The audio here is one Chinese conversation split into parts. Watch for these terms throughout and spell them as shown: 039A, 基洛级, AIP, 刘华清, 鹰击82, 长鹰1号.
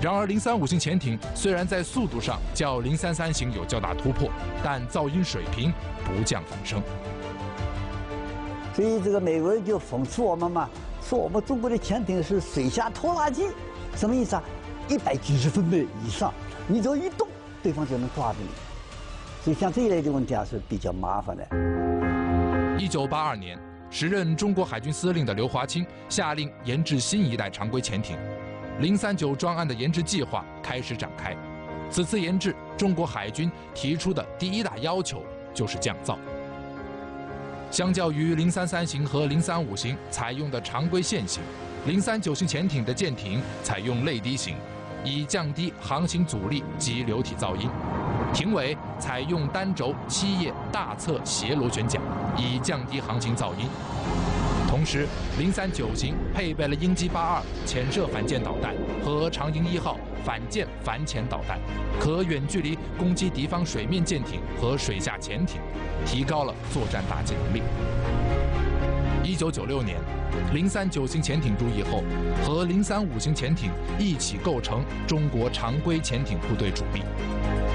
然而035型潜艇虽然在速度上较033型有较大突破，但噪音水平不降反升。所以这个美国人就讽刺我们嘛，说我们中国的潜艇是水下拖拉机，什么意思啊？190分贝以上，你只要一动，对方就能抓住你。所以像这一类的问题啊是比较麻烦的。1982年。 时任中国海军司令的刘华清下令研制新一代常规潜艇，039专案的研制计划开始展开。此次研制，中国海军提出的第一大要求就是降噪。相较于033型和035型采用的常规线型，039型潜艇的舰艇采用泪滴型，以降低航行阻力及流体噪音。 艇尾采用单轴7叶大侧斜螺旋桨，以降低航行噪音。同时，039型配备了鹰击82潜射反舰导弹和长鹰1号反舰反潜导弹，可远距离攻击敌方水面舰艇和水下潜艇，提高了作战打击能力。1996年，039型潜艇退役后，和035型潜艇一起构成中国常规潜艇部队主力。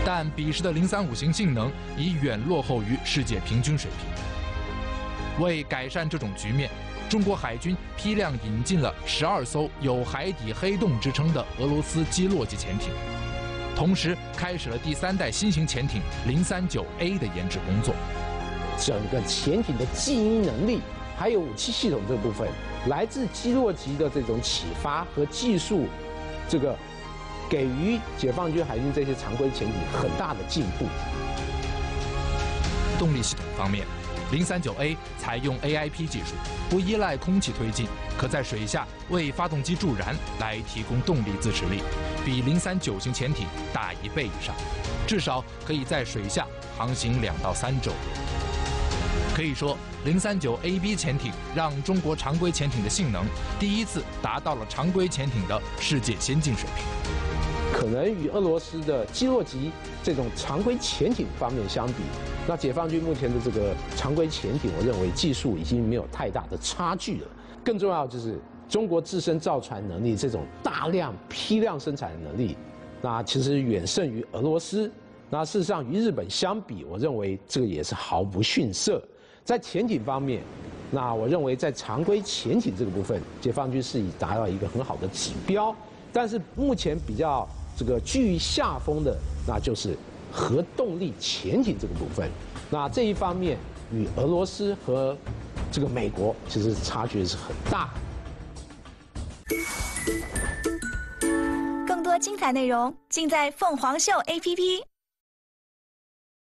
但彼时的035型性能已远落后于世界平均水平。为改善这种局面，中国海军批量引进了12艘有“海底黑洞”之称的俄罗斯基洛级潜艇，同时开始了第3代新型潜艇039A 的研制工作。整个潜艇的静音能力，还有武器系统这部分，来自基洛级的这种启发和技术，这个。 给予解放军海军这些常规潜艇很大的进步。动力系统方面，039A 采用 AIP 技术，不依赖空气推进，可在水下为发动机助燃来提供动力自持力，比039型潜艇大1倍以上，至少可以在水下航行2到3周。可以说，039AB 潜艇让中国常规潜艇的性能第一次达到了常规潜艇的世界先进水平。 可能与俄罗斯的基洛级这种常规潜艇方面相比，那解放军目前的这个常规潜艇，我认为技术已经没有太大的差距了。更重要就是中国自身造船能力这种大量批量生产的能力，那其实远胜于俄罗斯。那事实上与日本相比，我认为这个也是毫不逊色。在潜艇方面，那我认为在常规潜艇这个部分，解放军是已达到一个很好的指标，但是目前比较。 这个居于下风的，那就是核动力潜艇这个部分。那这一方面与俄罗斯和这个美国其实差距是很大。更多精彩内容尽在凤凰秀 APP。